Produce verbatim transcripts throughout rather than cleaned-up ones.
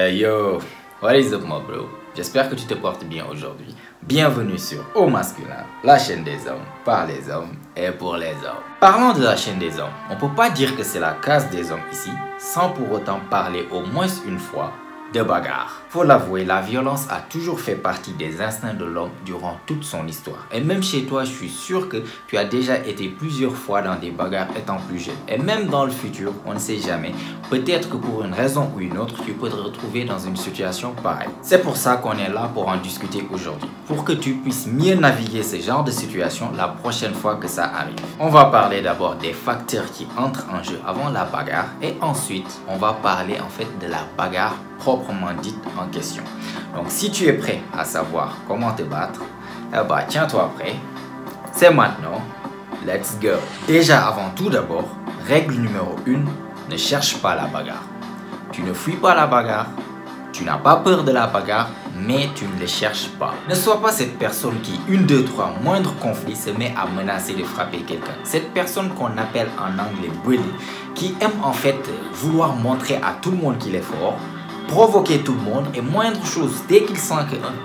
Hey yo, what is up mon bro? J'espère que tu te portes bien aujourd'hui. Bienvenue sur Au Masculin, la chaîne des hommes, par les hommes et pour les hommes. Parlons de la chaîne des hommes. On ne peut pas dire que c'est la case des hommes ici, sans pour autant parler au moins une fois de bagarre. Faut l'avouer, la violence a toujours fait partie des instincts de l'homme durant toute son histoire. Et même chez toi, je suis sûr que tu as déjà été plusieurs fois dans des bagarres étant plus jeune. Et même dans le futur, on ne sait jamais. Peut-être que pour une raison ou une autre, tu peux te retrouver dans une situation pareille. C'est pour ça qu'on est là pour en discuter aujourd'hui. Pour que tu puisses mieux naviguer ce genre de situation la prochaine fois que ça arrive. On va parler d'abord des facteurs qui entrent en jeu avant la bagarre. Et ensuite, on va parler en fait de la bagarre proprement dite en question. Donc si tu es prêt à savoir comment te battre, eh ben, tiens-toi prêt, c'est maintenant, let's go. Déjà avant tout d'abord, règle numéro un, ne cherche pas la bagarre. Tu ne fuis pas la bagarre, tu n'as pas peur de la bagarre, mais tu ne les cherches pas. Ne sois pas cette personne qui, une, deux, trois, moindre conflit, se met à menacer de frapper quelqu'un. Cette personne qu'on appelle en anglais bully, qui aime en fait vouloir montrer à tout le monde qu'il est fort, provoquer tout le monde et moindre chose, dès qu'il sent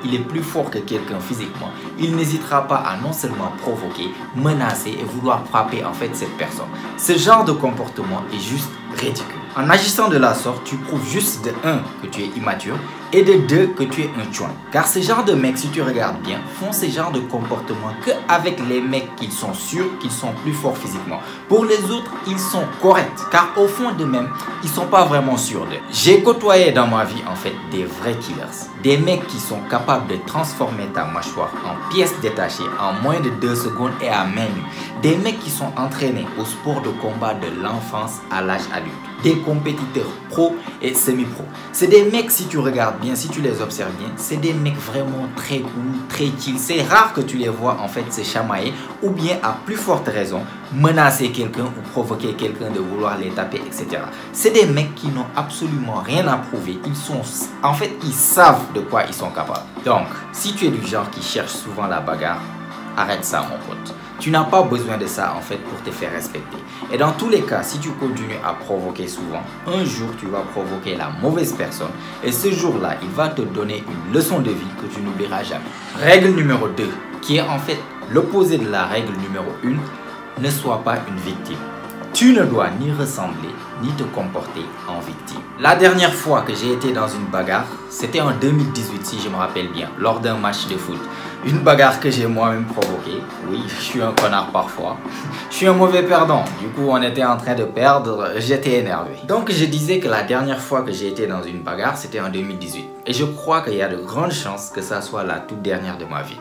qu'il est plus fort que quelqu'un physiquement, il n'hésitera pas à non seulement provoquer, menacer et vouloir frapper en fait cette personne. Ce genre de comportement est juste ridicule. En agissant de la sorte, tu prouves juste de un que tu es immature et de deux que tu es un chouin. Car ce genre de mecs, si tu regardes bien, font ce genre de comportement que avec les mecs qu'ils sont sûrs qu'ils sont plus forts physiquement. Pour les autres, ils sont corrects. Car au fond d'eux-mêmes, ils sont pas vraiment sûrs d'eux. J'ai côtoyé dans ma vie en fait des vrais killers. Des mecs qui sont capables de transformer ta mâchoire en pièces détachées en moins de deux secondes et à main nue. Des mecs qui sont entraînés au sport de combat de l'enfance à l'âge adulte. Des compétiteurs pro et semi-pro. C'est des mecs, si tu regardes bien, si tu les observes bien, c'est des mecs vraiment très cool, très chill. C'est rare que tu les vois en fait se chamailler ou bien à plus forte raison menacer quelqu'un ou provoquer quelqu'un de vouloir les taper, et cetera. C'est des mecs qui n'ont absolument rien à prouver. Ils sont, en fait, ils savent de quoi ils sont capables. Donc, si tu es du genre qui cherche souvent la bagarre, arrête ça mon pote. Tu n'as pas besoin de ça en fait pour te faire respecter. Et dans tous les cas, si tu continues à provoquer souvent, un jour tu vas provoquer la mauvaise personne. Et ce jour-là, il va te donner une leçon de vie que tu n'oublieras jamais. Règle numéro deux, qui est en fait l'opposé de la règle numéro un, ne sois pas une victime. Tu ne dois ni ressembler, ni te comporter en victime. La dernière fois que j'ai été dans une bagarre, c'était en deux mille dix-huit si je me rappelle bien, lors d'un match de foot. Une bagarre que j'ai moi-même provoquée. Oui, je suis un connard parfois. Je suis un mauvais perdant. Du coup, on était en train de perdre, j'étais énervé. Donc, je disais que la dernière fois que j'ai été dans une bagarre, c'était en deux mille dix-huit. Et je crois qu'il y a de grandes chances que ça soit la toute dernière de ma vie.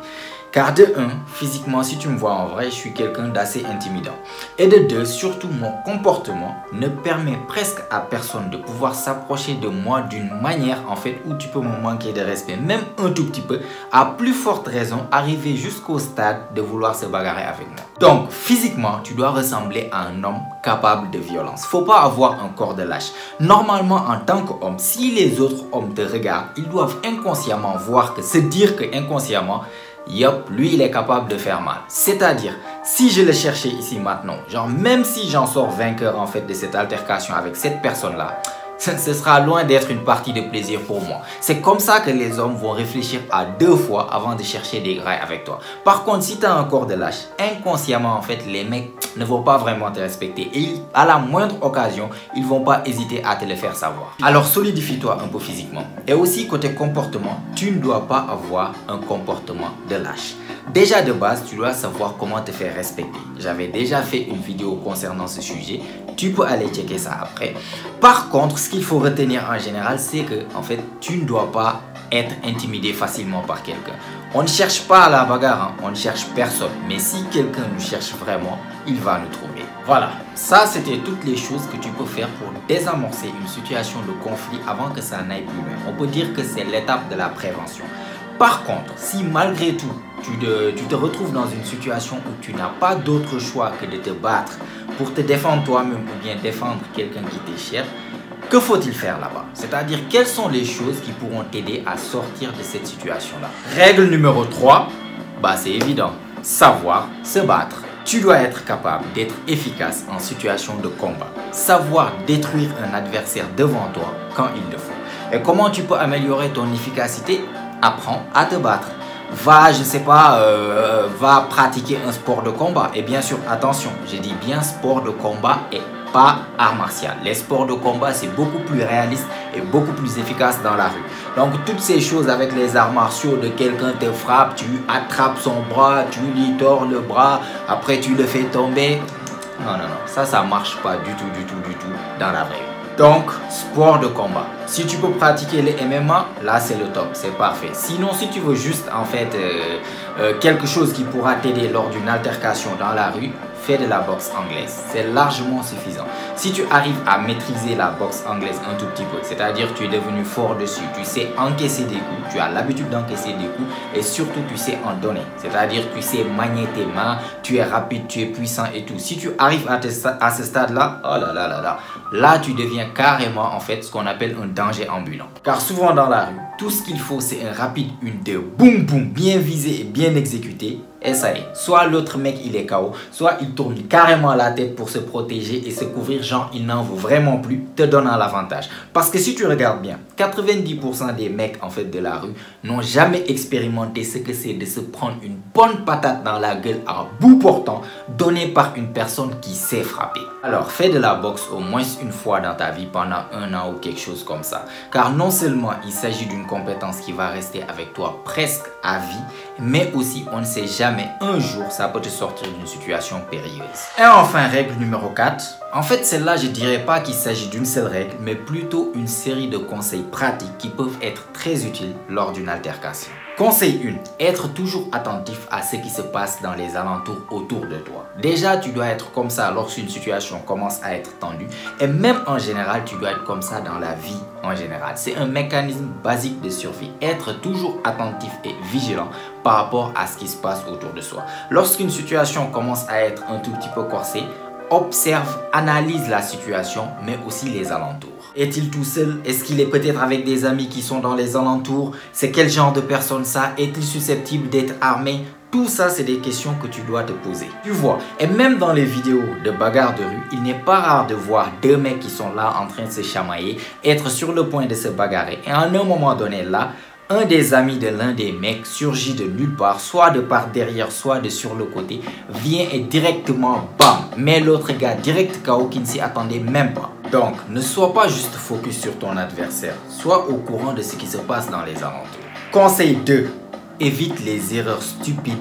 Car de un, physiquement, si tu me vois en vrai, je suis quelqu'un d'assez intimidant. Et de deux, surtout mon comportement ne permet presque à personne de pouvoir s'approcher de moi d'une manière en fait où tu peux me manquer de respect, même un tout petit peu, à plus forte raison, arriver jusqu'au stade de vouloir se bagarrer avec moi. Donc, physiquement, tu dois ressembler à un homme capable de violence. Faut pas avoir un corps de lâche. Normalement, en tant qu'homme, si les autres hommes te regardent, ils doivent inconsciemment voir que, se dire que inconsciemment, yop, lui il est capable de faire mal. C'est-à-dire, si je le cherchais ici maintenant, genre même si j'en sors vainqueur en fait de cette altercation avec cette personne-là, ce sera loin d'être une partie de plaisir pour moi. C'est comme ça que les hommes vont réfléchir à deux fois avant de chercher des grailles avec toi. Par contre, si tu as un corps de lâche, inconsciemment en fait, les mecs ne vont pas vraiment te respecter. Et à la moindre occasion, ils vont pas hésiter à te le faire savoir. Alors solidifie-toi un peu physiquement. Et aussi côté comportement, tu ne dois pas avoir un comportement de lâche. Déjà de base, tu dois savoir comment te faire respecter. J'avais déjà fait une vidéo concernant ce sujet. Tu peux aller checker ça après. Par contre, ce qu'il faut retenir en général, c'est que en fait, tu ne dois pas être intimidé facilement par quelqu'un. On ne cherche pas à la bagarre, hein? On ne cherche personne. Mais si quelqu'un nous cherche vraiment, il va nous trouver. Voilà, ça c'était toutes les choses que tu peux faire pour désamorcer une situation de conflit avant que ça n'aille plus loin. On peut dire que c'est l'étape de la prévention. Par contre, si malgré tout, tu te, tu te retrouves dans une situation où tu n'as pas d'autre choix que de te battre pour te défendre toi-même ou bien défendre quelqu'un qui t'est cher, que faut-il faire là-bas? C'est-à-dire, quelles sont les choses qui pourront t'aider à sortir de cette situation-là? Règle numéro trois, bah c'est évident, savoir se battre. Tu dois être capable d'être efficace en situation de combat. Savoir détruire un adversaire devant toi quand il le faut. Et comment tu peux améliorer ton efficacité? Apprends à te battre. Va, je ne sais pas, euh, va pratiquer un sport de combat. Et bien sûr, attention, j'ai dit bien sport de combat et pas art martial. Les sports de combat, c'est beaucoup plus réaliste et beaucoup plus efficace dans la rue. Donc, toutes ces choses avec les arts martiaux, de quelqu'un te frappe, tu attrapes son bras, tu lui tords le bras, après tu le fais tomber. Non, non, non, ça, ça marche pas du tout, du tout, du tout dans la vraie vie. Donc, sport de combat. Si tu peux pratiquer les M M A, là c'est le top, c'est parfait. Sinon, si tu veux juste en fait euh, euh, quelque chose qui pourra t'aider lors d'une altercation dans la rue, fais de la boxe anglaise. C'est largement suffisant. Si tu arrives à maîtriser la boxe anglaise un tout petit peu, c'est-à-dire tu es devenu fort dessus, tu sais encaisser des coups, tu as l'habitude d'encaisser des coups et surtout tu sais en donner. C'est-à-dire tu sais manier tes mains, tu es rapide, tu es puissant et tout. Si tu arrives à, te, à ce stade-là, oh là là là là, là tu deviens carrément en fait ce qu'on appelle un danger ambulant. Car souvent dans la rue, tout ce qu'il faut c'est un rapide, une deux, boum boum, bien visé et bien exécuté. Et ça y est, soit l'autre mec il est K O, soit il tourne carrément la tête pour se protéger et se couvrir, genre il n'en veut vraiment plus, te donnant l'avantage. Parce que si tu regardes bien, quatre-vingt-dix pour cent des mecs en fait de la rue n'ont jamais expérimenté ce que c'est de se prendre une bonne patate dans la gueule à bout portant, donnée par une personne qui sait frapper. Alors fais de la boxe au moins une fois dans ta vie pendant un an ou quelque chose comme ça. Car non seulement il s'agit d'une compétence qui va rester avec toi presque à vie, mais aussi on ne sait jamais, mais un jour, ça peut te sortir d'une situation périlleuse. Et enfin, règle numéro quatre. En fait, celle-là, je ne dirais pas qu'il s'agit d'une seule règle, mais plutôt une série de conseils pratiques qui peuvent être très utiles lors d'une altercation. Conseil un. Être toujours attentif à ce qui se passe dans les alentours autour de toi. Déjà, tu dois être comme ça lorsqu'une situation commence à être tendue. Et même en général, tu dois être comme ça dans la vie en général. C'est un mécanisme basique de survie. Être toujours attentif et vigilant par rapport à ce qui se passe autour de soi. Lorsqu'une situation commence à être un tout petit peu corsée, observe, analyse la situation, mais aussi les alentours. Est-il tout seul? Est-ce qu'il est peut-être avec des amis qui sont dans les alentours? C'est quel genre de personne ça? Est-il susceptible d'être armé? Tout ça, c'est des questions que tu dois te poser. Tu vois, et même dans les vidéos de bagarre de rue, il n'est pas rare de voir deux mecs qui sont là en train de se chamailler, être sur le point de se bagarrer. Et à un moment donné, là, un des amis de l'un des mecs surgit de nulle part, soit de par derrière, soit de sur le côté, vient et directement bam, met l'autre gars direct K O qui ne s'y attendait même pas. Donc, ne sois pas juste focus sur ton adversaire, sois au courant de ce qui se passe dans les alentours. Conseil deux. Évite les erreurs stupides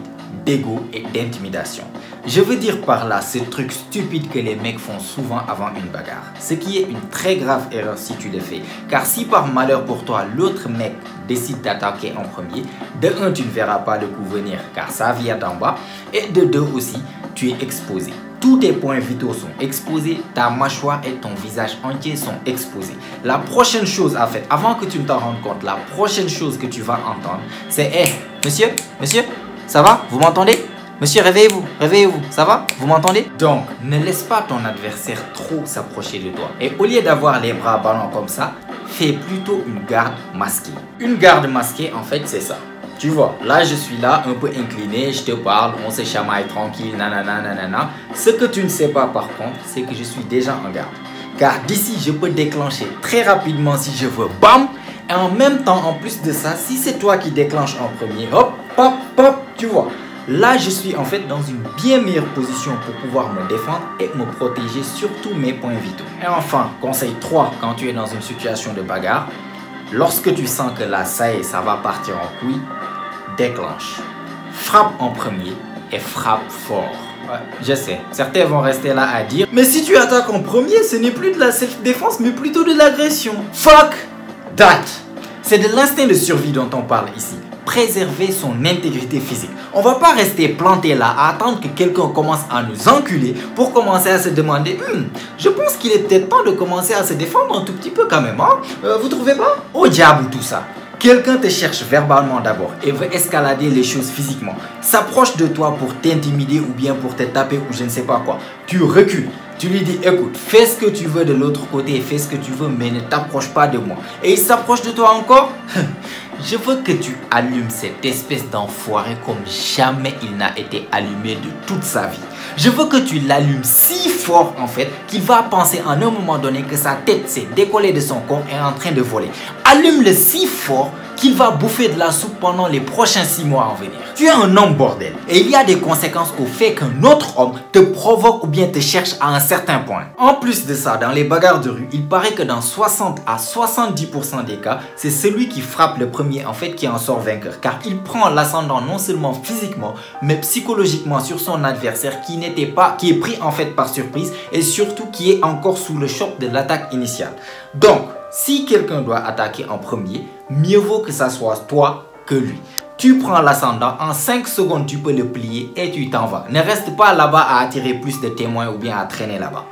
d'ego et d'intimidation. Je veux dire par là ce truc stupide que les mecs font souvent avant une bagarre. Ce qui est une très grave erreur si tu le fais. Car si par malheur pour toi, l'autre mec décide d'attaquer en premier, de un, tu ne verras pas le coup venir car ça vient d'en bas. Et de deux aussi, tu es exposé. Tous tes points vitaux sont exposés, ta mâchoire et ton visage entier sont exposés. La prochaine chose à faire, avant que tu ne t'en rendes compte, la prochaine chose que tu vas entendre, c'est « Hey, monsieur, monsieur, ça va? Vous m'entendez? Monsieur, réveillez-vous, réveillez-vous, ça va? Vous m'entendez? » Donc, ne laisse pas ton adversaire trop s'approcher de toi. Et au lieu d'avoir les bras ballants comme ça, fais plutôt une garde masquée. Une garde masquée, en fait, c'est ça. Tu vois, là, je suis là, un peu incliné, je te parle, on se chamaille tranquille, nanana, nanana. Ce que tu ne sais pas, par contre, c'est que je suis déjà en garde. Car d'ici, je peux déclencher très rapidement si je veux, bam! Et en même temps, en plus de ça, si c'est toi qui déclenche en premier, hop, hop, hop, tu vois. Là, je suis en fait dans une bien meilleure position pour pouvoir me défendre et me protéger sur tous mes points vitaux. Et enfin, conseil trois, quand tu es dans une situation de bagarre, lorsque tu sens que là, ça y est, ça va partir en couille, déclenche. Frappe en premier et frappe fort. Ouais, je sais, certains vont rester là à dire « Mais si tu attaques en premier, ce n'est plus de la self-défense, mais plutôt de l'agression. » Fuck that! C'est de l'instinct de survie dont on parle ici. Préserver son intégrité physique. On va pas rester planté là à attendre que quelqu'un commence à nous enculer pour commencer à se demander hmm, je pense qu'il est peut-être temps de commencer à se défendre un tout petit peu quand même, hein? euh, vous trouvez pas? Au diable tout ça. Quelqu'un te cherche verbalement d'abord et veut escalader les choses physiquement, s'approche de toi pour t'intimider ou bien pour te taper ou je ne sais pas quoi. Tu recules. Tu lui dis, écoute, fais ce que tu veux de l'autre côté, fais ce que tu veux, mais ne t'approche pas de moi. Et il s'approche de toi encore. Je veux que tu allumes cette espèce d'enfoiré comme jamais il n'a été allumé de toute sa vie. je veux que tu l'allumes si fort en fait qu'il va penser en un moment donné que sa tête s'est décollée de son corps et est en train de voler. Allume-le si fort qu'il va bouffer de la soupe pendant les prochains six mois à venir. Tu es un homme bordel et il y a des conséquences au fait qu'un autre homme te provoque ou bien te cherche à un certain point. En plus de ça, dans les bagarres de rue, il paraît que dans soixante à soixante-dix pour cent des cas, c'est celui qui frappe le premier en fait qui en sort vainqueur, car il prend l'ascendant non seulement physiquement mais psychologiquement sur son adversaire qui n'était pas, qui est pris en fait par surprise et surtout qui est encore sous le choc de l'attaque initiale. Donc, si quelqu'un doit attaquer en premier, mieux vaut que ça soit toi que lui. Tu prends l'ascendant, en cinq secondes tu peux le plier et tu t'en vas. Ne reste pas là-bas à attirer plus de témoins ou bien à traîner là-bas.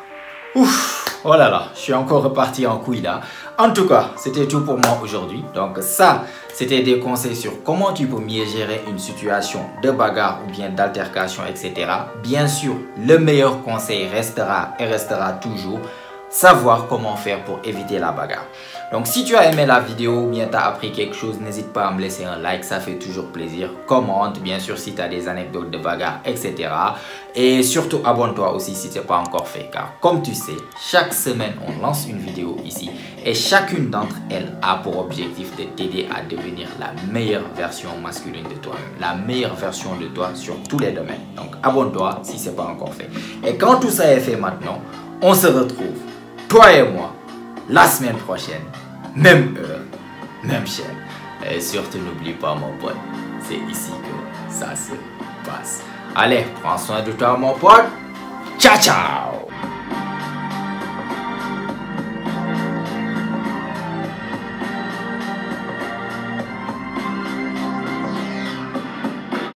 Ouf, oh là là, je suis encore reparti en couille là. En tout cas, c'était tout pour moi aujourd'hui. Donc ça, c'était des conseils sur comment tu peux mieux gérer une situation de bagarre ou bien d'altercation, et cetera. Bien sûr, le meilleur conseil restera et restera toujours savoir comment faire pour éviter la bagarre. Donc si tu as aimé la vidéo ou bien tu as appris quelque chose, n'hésite pas à me laisser un like, ça fait toujours plaisir. Commente bien sûr si tu as des anecdotes de bagarre, et cetera. Et surtout abonne-toi aussi si ce n'est pas encore fait, car comme tu sais, chaque semaine on lance une vidéo ici et chacune d'entre elles a pour objectif de t'aider à devenir la meilleure version masculine de toi, la meilleure version de toi sur tous les domaines. Donc abonne-toi si ce n'est pas encore fait. Et quand tout ça est fait maintenant, on se retrouve, toi et moi, la semaine prochaine, même heure, même chaîne. Et surtout, n'oublie pas mon pote, c'est ici que ça se passe. Allez, prends soin de toi mon pote. Ciao, ciao!